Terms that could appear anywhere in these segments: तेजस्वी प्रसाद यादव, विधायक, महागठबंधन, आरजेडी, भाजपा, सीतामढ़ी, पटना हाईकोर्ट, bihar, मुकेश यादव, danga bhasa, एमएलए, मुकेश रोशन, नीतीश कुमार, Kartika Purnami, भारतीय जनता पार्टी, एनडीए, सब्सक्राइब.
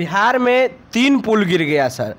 बिहार में 3 पुल गिर गया सर,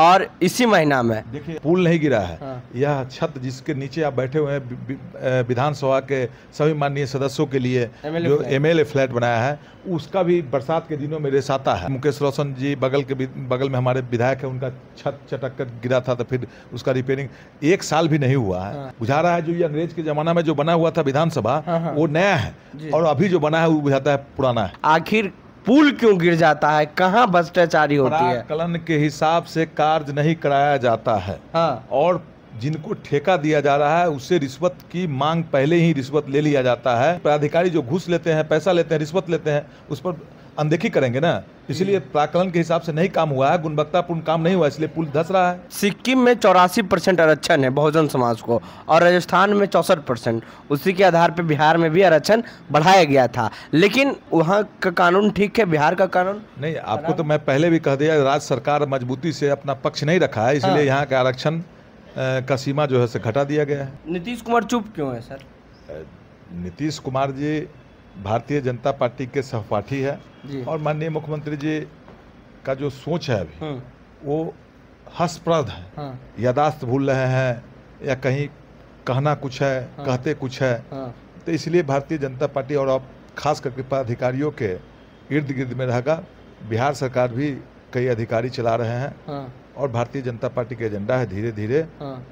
और इसी महीना में देखिए पुल नहीं गिरा है, हाँ। यह छत जिसके नीचे आप बैठे हुए हैं विधानसभा के सभी माननीय सदस्यों के लिए जो एमएलए फ्लैट बनाया है उसका भी बरसात के दिनों में रेस आता है। मुकेश रोशन जी बगल में हमारे विधायक है, उनका छत चटक कर गिरा था तो फिर उसका रिपेयरिंग 1 साल भी नहीं हुआ है। बुझा रहा है जो ये अंग्रेज के जमाना में जो बना हुआ था विधानसभा वो नया है, और अभी जो बना है वो बुझाता है पुराना है। आखिर पुल क्यों गिर जाता है, कहाँ भ्रष्टाचारी होती है? कलन के हिसाब से कार्य नहीं कराया जाता है, हाँ। और जिनको ठेका दिया जा रहा है उससे रिश्वत की मांग, पहले ही रिश्वत ले लिया जाता है। पदाधिकारी जो घूस लेते हैं, पैसा लेते हैं, रिश्वत लेते हैं, उस पर अनदेखी करेंगे ना, इसलिए प्राकलन के हिसाब से नहीं काम हुआ है, गुणवत्तापूर्ण काम नहीं हुआ, इसलिए पुल धस रहा है। सिक्किम में 84% आरक्षण है बहुजन समाज को, और राजस्थान में 64%। उसी के आधार पर बिहार में भी आरक्षण बढ़ाया गया था, लेकिन वहाँ का कानून ठीक है, बिहार का कानून नहीं। आपको तो मैं पहले भी कह दिया, राज्य सरकार मजबूती से अपना पक्ष नहीं रखा है, इसलिए यहाँ का आरक्षण का सीमा जो है से घटा दिया गया है। नीतीश कुमार चुप क्यों है सर? नीतीश कुमार जी भारतीय जनता पार्टी के सहपाठी है, और माननीय मुख्यमंत्री जी का जो सोच है अभी वो हास्यास्पद है, हाँ। यादाश्त भूल रहे हैं, या कहीं कहना कुछ है, हाँ। कहते कुछ है, हाँ। तो इसलिए भारतीय जनता पार्टी और आप खास करके पदाधिकारियों के इर्द गिर्द में रहेगा। बिहार सरकार भी कई अधिकारी चला रहे हैं, हाँ। और भारतीय जनता पार्टी का एजेंडा है धीरे धीरे, हाँ।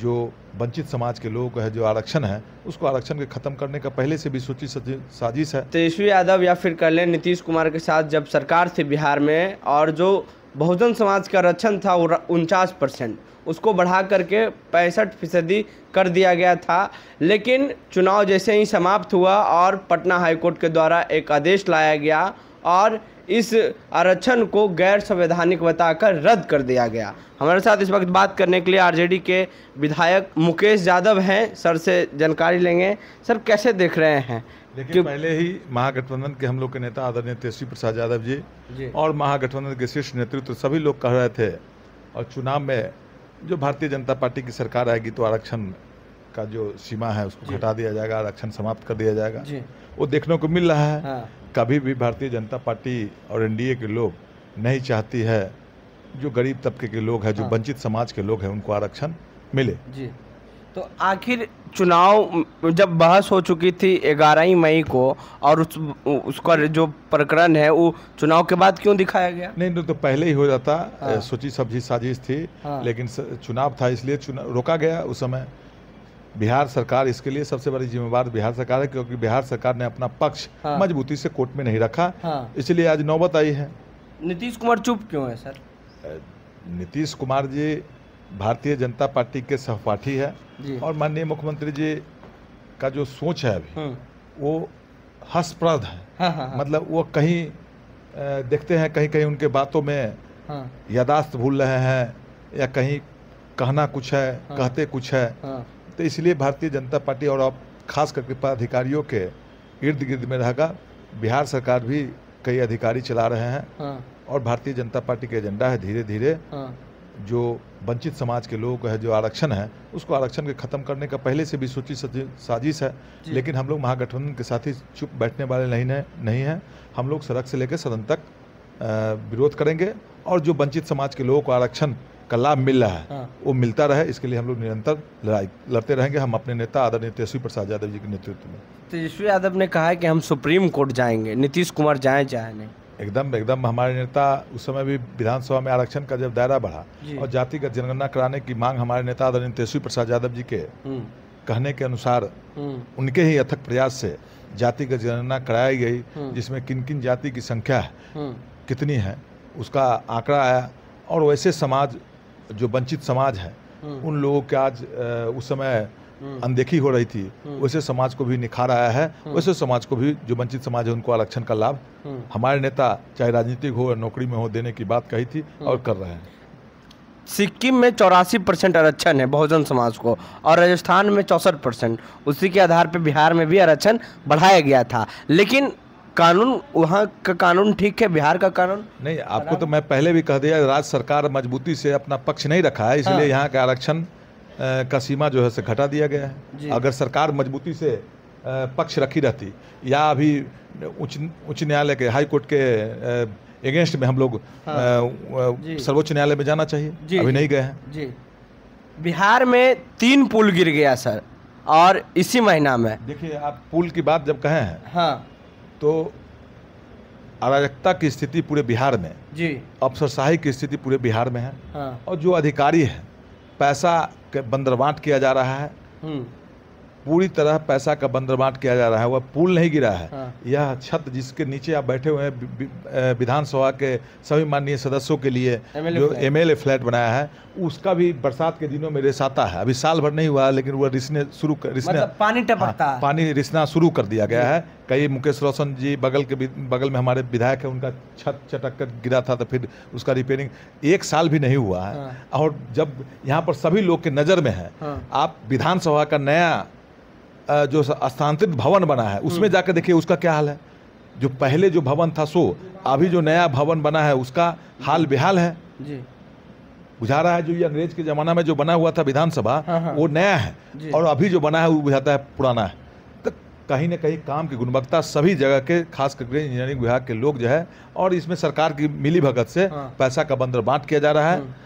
जो वंचित समाज के लोग है, जो आरक्षण है, उसको आरक्षण के खत्म करने का पहले से भी सूची साजिश है। तेजस्वी यादव या फिर कह लें नीतीश कुमार के साथ जब सरकार थी बिहार में, और जो बहुजन समाज का आरक्षण था 49% उसको बढ़ा करके 65% कर दिया गया था, लेकिन चुनाव जैसे ही समाप्त हुआ और पटना हाईकोर्ट के द्वारा एक आदेश लाया गया और इस आरक्षण को गैर संवैधानिक बताकर रद्द कर दिया गया। हमारे साथ इस वक्त बात करने के लिए आरजेडी के विधायक मुकेश यादव हैं। सर से जानकारी लेंगे। सर कैसे देख रहे हैं? लेकिन पहले ही महागठबंधन के हम लोग के नेता आदरणीय तेजस्वी प्रसाद यादव जी और महागठबंधन के शीर्ष नेतृत्व सभी लोग कह रहे थे, और चुनाव में जो भारतीय जनता पार्टी की सरकार आएगी तो आरक्षण का जो सीमा है उसको घटा दिया जाएगा, आरक्षण समाप्त कर दिया जाएगा, वो देखने को मिल रहा है। कभी भी भारतीय जनता पार्टी और एनडीए के लोग नहीं चाहती है जो गरीब तबके के लोग हैं, जो वंचित समाज के लोग हैं, उनको आरक्षण मिले जी। तो आखिर चुनाव जब बहस हो चुकी थी 11 मई को, और उसका जो प्रकरण है वो चुनाव के बाद क्यों दिखाया गया? नहीं तो पहले ही हो जाता, हाँ। सोची समझी साजिश थी, हाँ। लेकिन चुनाव था इसलिए रोका गया उस समय। बिहार सरकार इसके लिए सबसे बड़ी जिम्मेदार बिहार सरकार है, क्योंकि बिहार सरकार ने अपना पक्ष, हाँ। मजबूती से कोर्ट में नहीं रखा, हाँ। इसलिए आज नौबत आई है। नीतीश कुमार चुप क्यों है सर? नीतीश कुमार जी भारतीय जनता पार्टी के सहपाठी है, और माननीय मुख्यमंत्री जी का जो सोच है अभी वो हास्यास्पद है, हाँ, हाँ, हाँ। मतलब वो कहीं देखते हैं, कहीं कहीं उनके बातों में, हाँ। यादाश्त भूल रहे हैं, या कहीं कहना कुछ है, हाँ। कहते कुछ है, हाँ। तो इसलिए भारतीय जनता पार्टी और आप खास करके पदाधिकारियों के इर्द गिर्द में रहेगा। बिहार सरकार भी कई अधिकारी चला रहे हैं, हाँ। और भारतीय जनता पार्टी का एजेंडा है धीरे धीरे, हाँ। जो वंचित समाज के लोग है, जो आरक्षण है, उसको आरक्षण के खत्म करने का पहले से भी सूची साजिश है। लेकिन हम लोग महागठबंधन के साथ ही चुप बैठने वाले नहीं हैं। हम लोग सड़क से लेकर सदन तक विरोध करेंगे, और जो वंचित समाज के लोगों को आरक्षण का लाभ मिल रहा है, हाँ। वो मिलता रहे, इसके लिए हम लोग निरंतर लड़ाई लड़ते रहेंगे, हम अपने नेता आदरणीय तेजस्वी प्रसाद यादव जी के नेतृत्व में। तेजस्वी यादव ने कहा है कि हम सुप्रीम कोर्ट जाएंगे, नीतीश कुमार जाएं चाहे नहीं। एकदम हमारे नेता उस समय भी विधानसभा में आरक्षण का जब दायरा बढ़ा और जातिगत जनगणना कराने की मांग हमारे नेता आदरणीय तेजस्वी प्रसाद यादव जी के कहने के अनुसार उनके ही अथक प्रयास से जातिगत जनगणना कराई गई, जिसमें किन किन जाति की संख्या है, कितनी है, उसका आंकड़ा आया, और वैसे समाज जो वंचित समाज है उन लोगों के आज उस समय अनदेखी हो रही थी, वैसे समाज को भी निखार आया है, वैसे समाज को भी जो वंचित समाज है उनको आरक्षण का लाभ हमारे नेता चाहे राजनीतिक हो या नौकरी में हो देने की बात कही थी, और कर रहे हैं। सिक्किम में 84% आरक्षण है बहुजन समाज को, और राजस्थान में 64%। उसी के आधार पर बिहार में भी आरक्षण बढ़ाया गया था, लेकिन कानून वहाँ का कानून ठीक है, बिहार का कानून नहीं। आपको तो मैं पहले भी कह दिया, राज्य सरकार मजबूती से अपना पक्ष नहीं रखा है, इसलिए यहाँ का आरक्षण का सीमा जो है से घटा दिया गया है। अगर सरकार मजबूती से पक्ष रखी रहती, या अभी उच्च न्यायालय के हाई कोर्ट के अगेंस्ट में हम लोग सर्वोच्च न्यायालय में जाना चाहिए, अभी नहीं गए हैं जी। बिहार में 3 पुल गिर गया सर, और इसी महीना में देखिए, आप पुल की बात जब कहे हैं हाँ, तो अराजकता की स्थिति पूरे बिहार में जी, अफसरशाही की स्थिति पूरे बिहार में है हाँ। और जो अधिकारी है, पैसा के बंदरवाट किया जा रहा है, पूरी तरह पैसा का बंदरवाट किया जा रहा है। वह पुल नहीं गिरा है हाँ। यह छत जिसके नीचे आप बैठे हुए हैं, विधानसभा के सभी माननीय सदस्यों के लिए जो एमएलए फ्लैट बनाया है, उसका भी बरसात के दिनों में रेस आता है। अभी साल भर नहीं हुआ, लेकिन वह पानी टपकता है, पानी रिसना शुरू कर दिया गया है। कई मुकेश रोशन जी बगल में हमारे विधायक है, उनका छत चटक कर गिरा था, तो फिर उसका रिपेयरिंग 1 साल भी नहीं हुआ है। और जब यहाँ पर सभी लोग के नज़र में है, आप विधानसभा का नया जो स्थानांतरित भवन बना है उसमें जाकर देखिए उसका क्या हाल है। जो पहले जो भवन था सो, अभी जो नया भवन बना है उसका हाल बेहाल है जी। बुझा रहा है जो ये अंग्रेज के जमाना में जो बना हुआ था विधानसभा हाँ। वो नया है, और अभी जो बना है वो बुझाता है पुराना है। तो कहीं ना कहीं काम की गुणवत्ता सभी जगह के, खास करके इंजीनियरिंग विभाग के लोग जो है, और इसमें सरकार की मिली भगत से पैसा का बंदरबाट किया जा रहा है।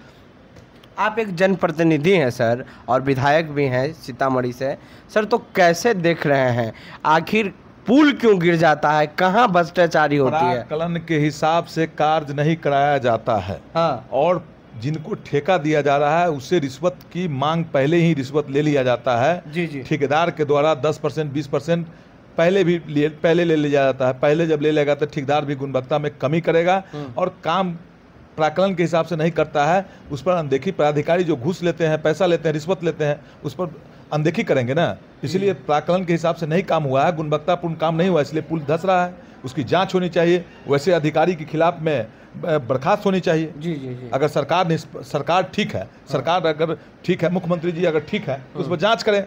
आप एक जनप्रतिनिधि हैं सर, और विधायक भी हैं सीतामढ़ी से सर, तो कैसे देख रहे हैं आखिर पुल क्यों गिर जाता है, कहाँ भ्रष्टाचारी होती है? कलन के हिसाब से कार्य नहीं कराया जाता है हाँ। और जिनको ठेका दिया जा रहा है उससे रिश्वत की मांग, पहले ही रिश्वत ले लिया जाता है जी जी। ठेकेदार के द्वारा 10% 20% पहले ले लिया जाता है। पहले जब ले लेगा तो ठेकेदार भी गुणवत्ता में कमी करेगा, और काम प्राकलन के हिसाब से नहीं करता है, उस पर अनदेखी। प्राधिकारी जो घूस लेते हैं, पैसा लेते हैं, रिश्वत लेते हैं, उस पर अनदेखी करेंगे ना। इसलिए प्राकलन के हिसाब से नहीं काम हुआ है, गुणवत्तापूर्ण काम नहीं हुआ, इसलिए पुल धंस रहा है। उसकी जांच होनी चाहिए, वैसे अधिकारी के खिलाफ में बर्खास्त होनी चाहिए जी जी जी। अगर सरकार ठीक है, सरकार अगर ठीक है, मुख्यमंत्री जी अगर ठीक है, तो उस पर जाँच करें।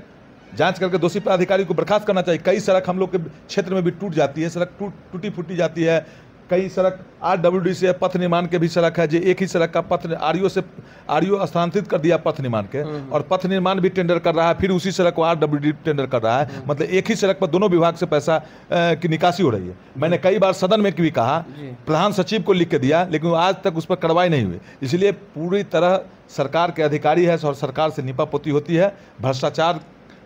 जांच करके दोषी प्राधिकारी को बर्खास्त करना चाहिए। कई सड़क हम लोग के क्षेत्र में भी टूट जाती है, सड़क टूटी फूटी जाती है। कई सड़क आरजेडी से पथ निर्माण के भी सड़क है, जो एक ही सड़क का पथ आरओ से आरओ स्थानांतरित कर दिया पथ निर्माण के, और पथ निर्माण भी टेंडर कर रहा है, फिर उसी सड़क को आरजेडी टेंडर कर रहा है। मतलब एक ही सड़क पर दोनों विभाग से पैसा की निकासी हो रही है। मैंने कई बार सदन में भी कहा, प्रधान सचिव को लिख के दिया, लेकिन आज तक उस पर कार्रवाई नहीं हुई। इसलिए पूरी तरह सरकार के अधिकारी है और सरकार से निपापोती होती है, भ्रष्टाचार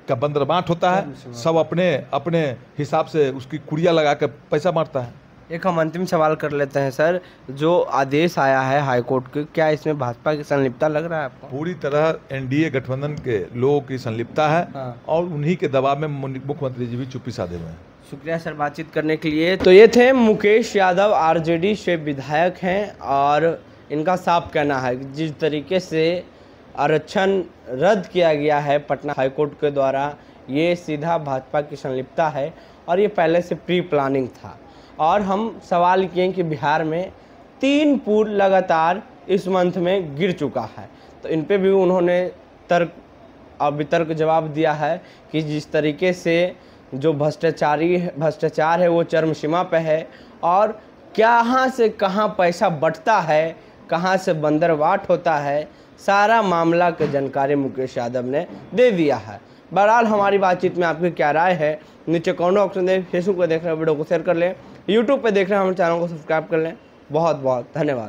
का बंदरबाट होता है, सब अपने अपने हिसाब से उसकी कुड़िया लगा कर पैसा मारता है। एक हम अंतिम सवाल कर लेते हैं सर, जो आदेश आया है हाईकोर्ट के, क्या इसमें भाजपा की संलिप्तता लग रहा है आपको? पूरी तरह एनडीए गठबंधन के लोगों की संलिप्तता है हाँ। और उन्हीं के दबाव में मुख्यमंत्री जी भी चुप्पी साधे हुए हैं। शुक्रिया सर बातचीत करने के लिए। तो ये थे मुकेश यादव, आरजेडी से विधायक हैं, और इनका साफ कहना है जिस तरीके से आरक्षण रद्द किया गया है पटना हाईकोर्ट के द्वारा, ये सीधा भाजपा की संलिप्तता है, और ये पहले से प्री प्लानिंग था। और हम सवाल किए कि बिहार में 3 पुल लगातार इस मंथ में गिर चुका है, तो इन पे भी उन्होंने तर्क और वितर्क जवाब दिया है कि जिस तरीके से जो भ्रष्टाचार है वो चरम सीमा पे है, और कहाँ से कहाँ पैसा बंटता है, कहाँ से बंदरवाट होता है, सारा मामला की जानकारी मुकेश यादव ने दे दिया है। बहरहाल हमारी बातचीत में आपकी क्या राय है, नीचे कमेंट ऑप्शन दें। फेसबुक पर देख रहे हैं वीडियो को शेयर कर लें, यूट्यूब पर देख रहे हैं हमारे चैनल को सब्सक्राइब कर लें। बहुत बहुत धन्यवाद।